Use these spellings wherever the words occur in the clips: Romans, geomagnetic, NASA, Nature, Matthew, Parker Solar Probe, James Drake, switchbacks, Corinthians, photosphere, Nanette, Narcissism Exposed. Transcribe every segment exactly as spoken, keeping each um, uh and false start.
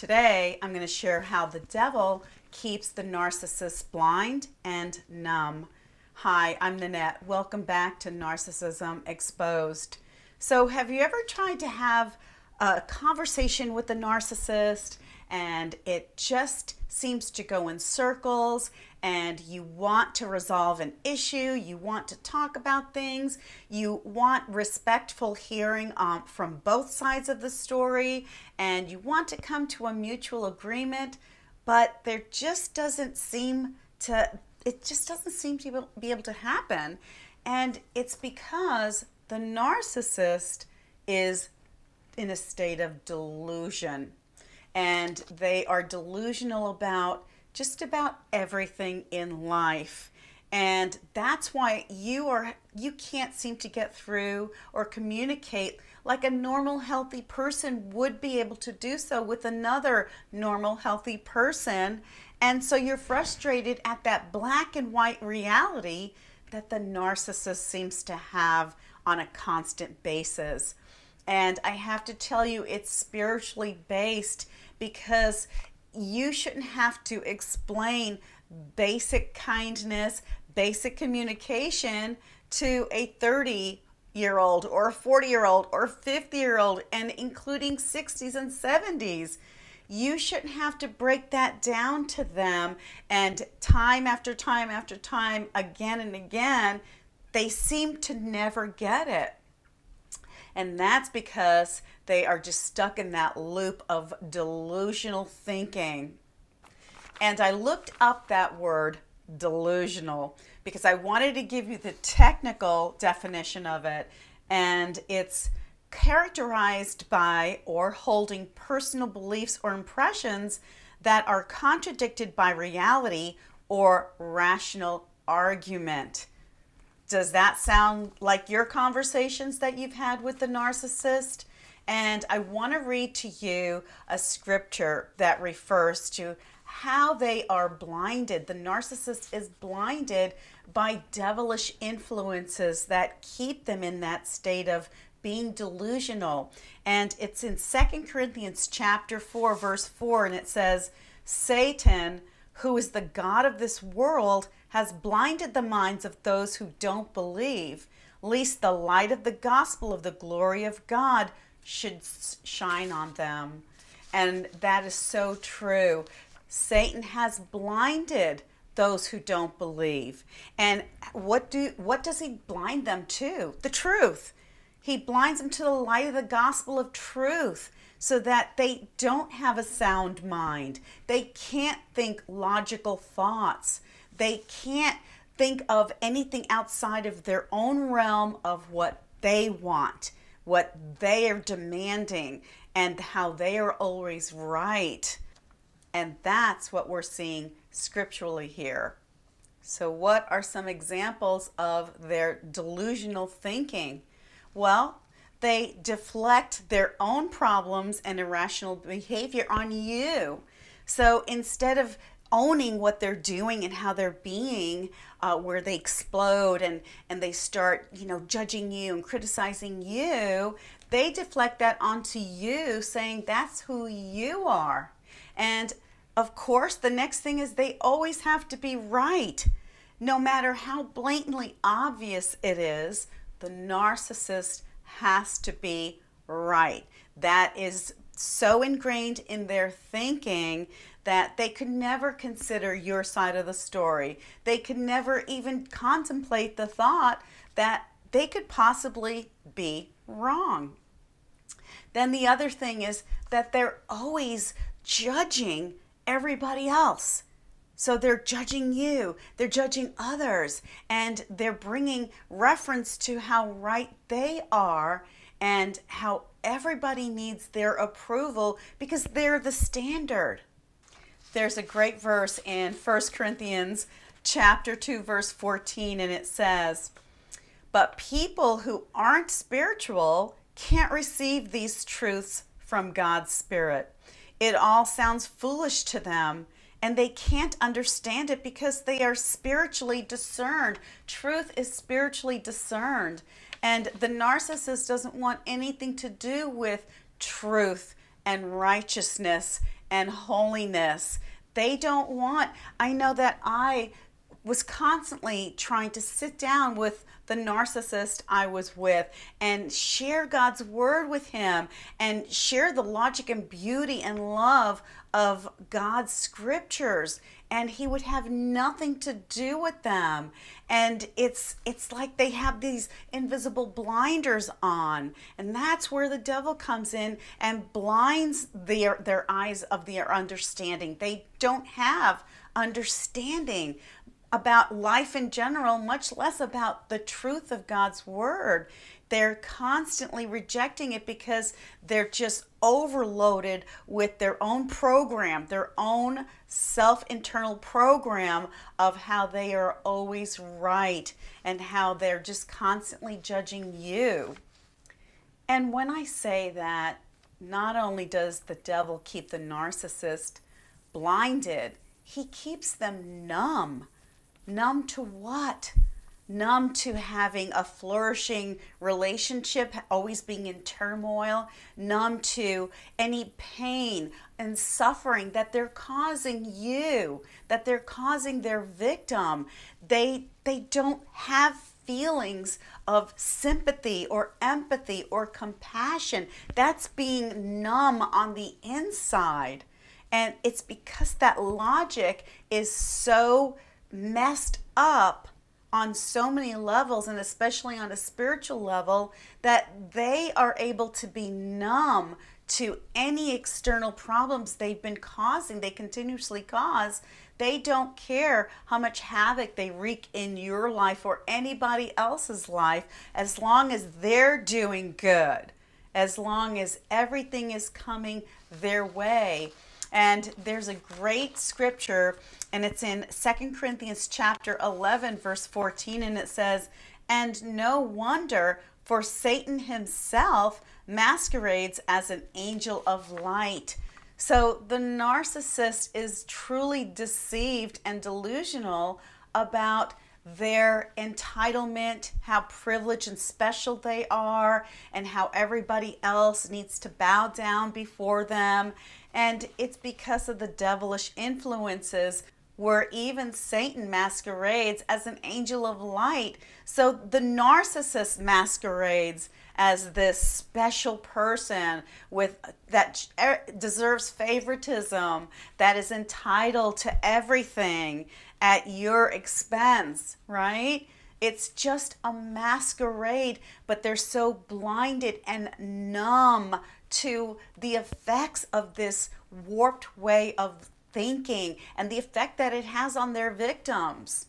Today, I'm going to share how the devil keeps the narcissist blind and numb. Hi, I'm Nanette. Welcome back to Narcissism Exposed. So have you ever tried to have a conversation with a narcissist and it just seems to go in circles and you want to resolve an issue, you want to talk about things, you want respectful hearing um, from both sides of the story, and you want to come to a mutual agreement, but there just doesn't seem to, it just doesn't seem to be able to happen. And it's because the narcissist is in a state of delusion, and they are delusional about just about everything in life. And that's why you are you can't seem to get through or communicate like a normal, healthy person would be able to do so with another normal, healthy person. And so you're frustrated at that black and white reality that the narcissist seems to have on a constant basis. And I have to tell you, it's spiritually based, because you shouldn't have to explain basic kindness, basic communication to a thirty-year-old or a forty-year-old or fifty-year-old, and including sixties and seventies. You shouldn't have to break that down to them. And time after time after time, again and again, they seem to never get it. And that's because they are just stuck in that loop of delusional thinking. And I looked up that word delusional because I wanted to give you the technical definition of it. And it's characterized by or holding personal beliefs or impressions that are contradicted by reality or rational argument. Does that sound like your conversations that you've had with the narcissist? And I want to read to you a scripture that refers to how they are blinded. The narcissist is blinded by devilish influences that keep them in that state of being delusional. And it's in Second Corinthians chapter four, verse four, and it says, Satan, who is the God of this world, has blinded the minds of those who don't believe, lest the light of the gospel of the glory of God should shine on them. And that is so true. Satan has blinded those who don't believe. And what do what does he blind them to? The truth. He blinds them to the light of the gospel of truth, so that they don't have a sound mind. They can't think logical thoughts. They can't think of anything outside of their own realm of what they want, what they are demanding, and how they are always right. And that's what we're seeing scripturally here. So what are some examples of their delusional thinking? Well, they deflect their own problems and irrational behavior on you. So instead of owning what they're doing and how they're being, uh, where they explode and, and they start, you know, judging you and criticizing you, they deflect that onto you, saying that's who you are. And of course, the next thing is they always have to be right. No matter how blatantly obvious it is, the narcissist has to be right. That is so ingrained in their thinking that they could never consider your side of the story. They could never even contemplate the thought that they could possibly be wrong. Then the other thing is that they're always judging everybody else. So they're judging you, they're judging others, and they're bringing reference to how right they are and how everybody needs their approval because they're the standard. There's a great verse in First Corinthians chapter two, verse fourteen, and it says, but people who aren't spiritual can't receive these truths from God's Spirit. It all sounds foolish to them, and they can't understand it because they are spiritually discerned. Truth is spiritually discerned. And the narcissist doesn't want anything to do with truth and righteousness and holiness. They don't want, I know that I was constantly trying to sit down with the narcissist I was with and share God's word with him and share the logic and beauty and love of God's scriptures, and he would have nothing to do with them. And it's it's like they have these invisible blinders on, and that's where the devil comes in and blinds their their eyes of their understanding. They don't have understanding about life in general, much less about the truth of God's word. They're constantly rejecting it because they're just overloaded with their own program, their own self-internal program of how they are always right and how they're just constantly judging you. And when I say that, not only does the devil keep the narcissist blinded, he keeps them numb. Numb to what? Numb to having a flourishing relationship, always being in turmoil, numb to any pain and suffering that they're causing you, that they're causing their victim. They, they don't have feelings of sympathy or empathy or compassion. That's being numb on the inside. And it's because that logic is so messed up on so many levels, and especially on a spiritual level, that they are able to be numb to any external problems they've been causing, they continuously cause. They don't care how much havoc they wreak in your life or anybody else's life, as long as they're doing good, as long as everything is coming their way. And there's a great scripture, and it's in Second Corinthians chapter eleven, verse fourteen, and it says, "And no wonder, for Satan himself masquerades as an angel of light." So the narcissist is truly deceived and delusional about their entitlement, how privileged and special they are, and how everybody else needs to bow down before them. And it's because of the devilish influences where even Satan masquerades as an angel of light. So the narcissist masquerades as this special person with that deserves favoritism, that is entitled to everything at your expense, right? It's just a masquerade, but they're so blinded and numb to the effects of this warped way of thinking and the effect that it has on their victims.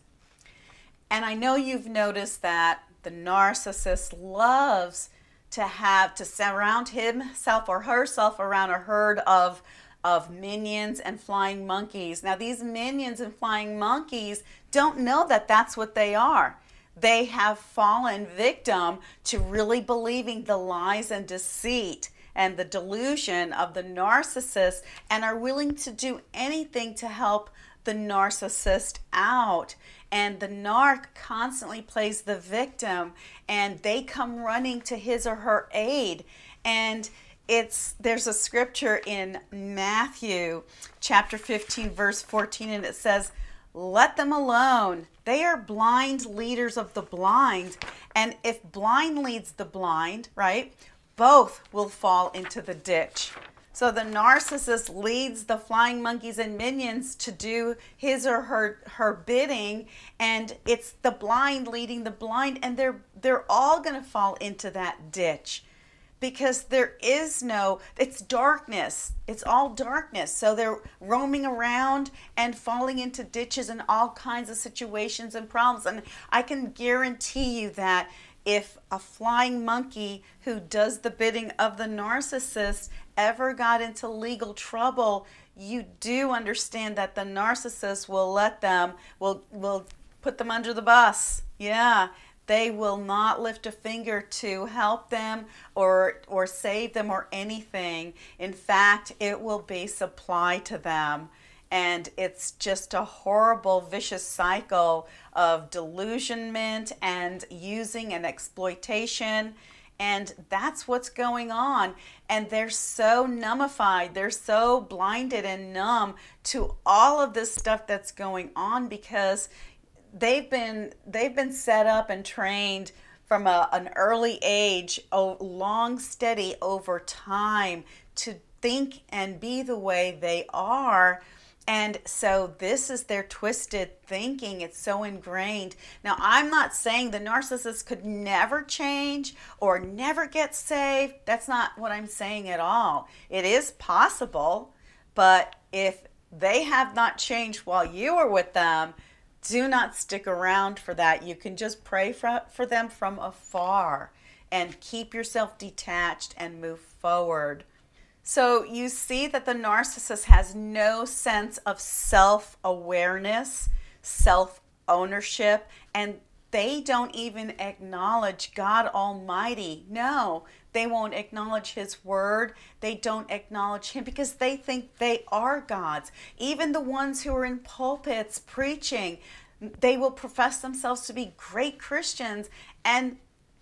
And I know you've noticed that the narcissist loves to have to surround himself or herself around a herd of of minions and flying monkeys. Now, these minions and flying monkeys don't know that that's what they are. They have fallen victim to really believing the lies and deceit and the delusion of the narcissist, and are willing to do anything to help the narcissist out. And the narc constantly plays the victim, and they come running to his or her aid. And it's there's a scripture in Matthew chapter fifteen verse fourteen, and it says, "Let them alone. They are blind leaders of the blind, and if blind leads the blind, right, both will fall into the ditch." So the narcissist leads the flying monkeys and minions to do his or her her bidding, and it's the blind leading the blind, and they're they're all going to fall into that ditch, because there is no, it's darkness. It's all darkness. So they're roaming around and falling into ditches and all kinds of situations and problems. And I can guarantee you that if a flying monkey who does the bidding of the narcissist ever got into legal trouble, you do understand that the narcissist will let them, will will put them under the bus. Yeah, they will not lift a finger to help them or or save them or anything. In fact, it will be supplied to them. And it's just a horrible, vicious cycle of delusionment and using and exploitation. And that's what's going on. And they're so numbified. They're so blinded and numb to all of this stuff that's going on because they've been, they've been set up and trained from a, an early age, oh, long, steady over time to think and be the way they are. And so this is their twisted thinking. It's so ingrained. Now, I'm not saying the narcissist could never change or never get saved. That's not what I'm saying at all. It is possible, but if they have not changed while you are with them, do not stick around for that. You can just pray for, for them from afar and keep yourself detached and move forward. So you see that the narcissist has no sense of self-awareness, self-ownership, and they don't even acknowledge God Almighty. No, they won't acknowledge His Word. They don't acknowledge Him because they think they are gods. Even the ones who are in pulpits preaching, they will profess themselves to be great Christians, and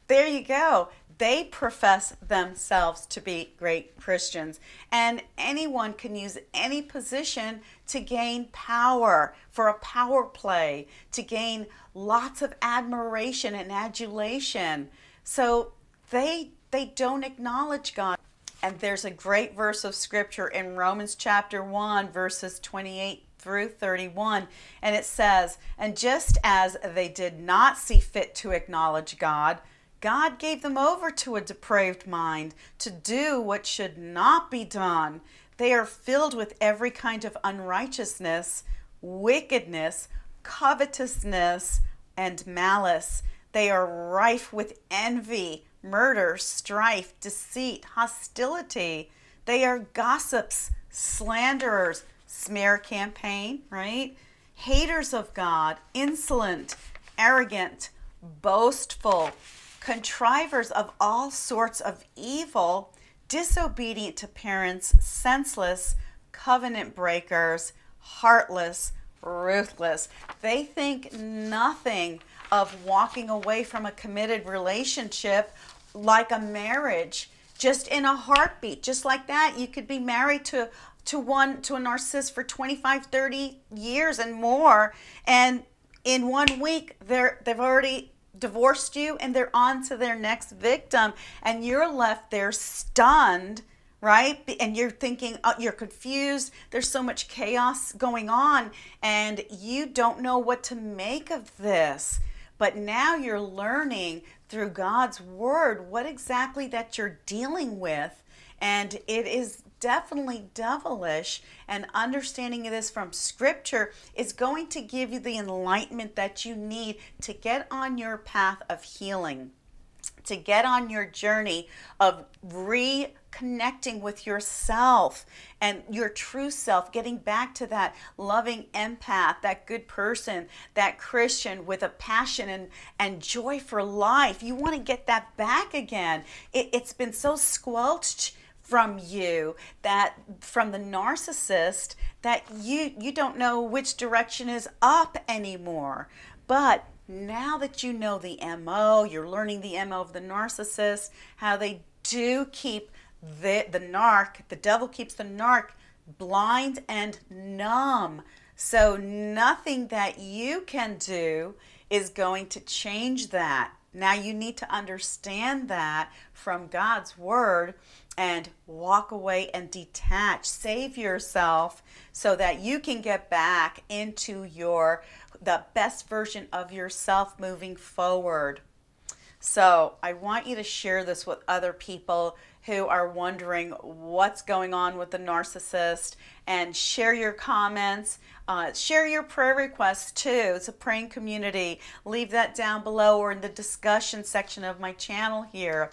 there you go. They profess themselves to be great Christians, and anyone can use any position to gain power, for a power play, to gain lots of admiration and adulation. So they they don't acknowledge God. And there's a great verse of scripture in Romans chapter one, verses twenty-eight through thirty-one, and it says, "And just as they did not see fit to acknowledge God, God gave them over to a depraved mind to do what should not be done. They are filled with every kind of unrighteousness, wickedness, covetousness, and malice. They are rife with envy, murder, strife, deceit, hostility. They are gossips, slanderers," smear campaign, right? "Haters of God, insolent, arrogant, boastful, contrivers of all sorts of evil, disobedient to parents, senseless, covenant breakers, heartless, ruthless." They think nothing of walking away from a committed relationship like a marriage, just in a heartbeat, just like that. You could be married to to one to a narcissist for twenty-five, thirty years and more, and in one week they're they've already divorced you and they're on to their next victim, and you're left there stunned, right? And you're thinking, uh, you're confused. There's so much chaos going on and you don't know what to make of this. But now you're learning through God's word what exactly that you're dealing with, and it is definitely devilish, and understanding this from scripture is going to give you the enlightenment that you need to get on your path of healing, to get on your journey of reconnecting with yourself and your true self, getting back to that loving empath, that good person, that Christian with a passion and, and joy for life. You want to get that back again. It, it's been so squelched from you, that from the narcissist, that you you don't know which direction is up anymore. But now that you know the M O, you're learning the M O of the narcissist, how they do keep the the narc, the devil keeps the narc blind and numb. So nothing that you can do is going to change that. Now you need to understand that from God's word and walk away and detach, save yourself so that you can get back into your the best version of yourself moving forward. So I want you to share this with other people who are wondering what's going on with the narcissist, and share your comments, uh, share your prayer requests too. It's a praying community. Leave that down below or in the discussion section of my channel here.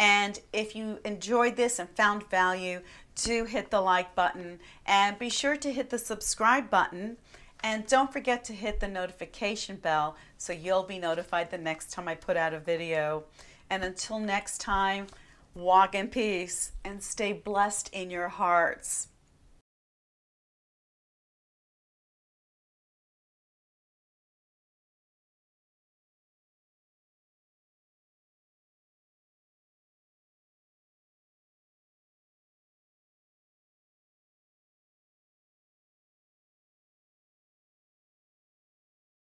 And if you enjoyed this and found value, do hit the like button and be sure to hit the subscribe button. And don't forget to hit the notification bell so you'll be notified the next time I put out a video. And until next time, walk in peace and stay blessed in your hearts.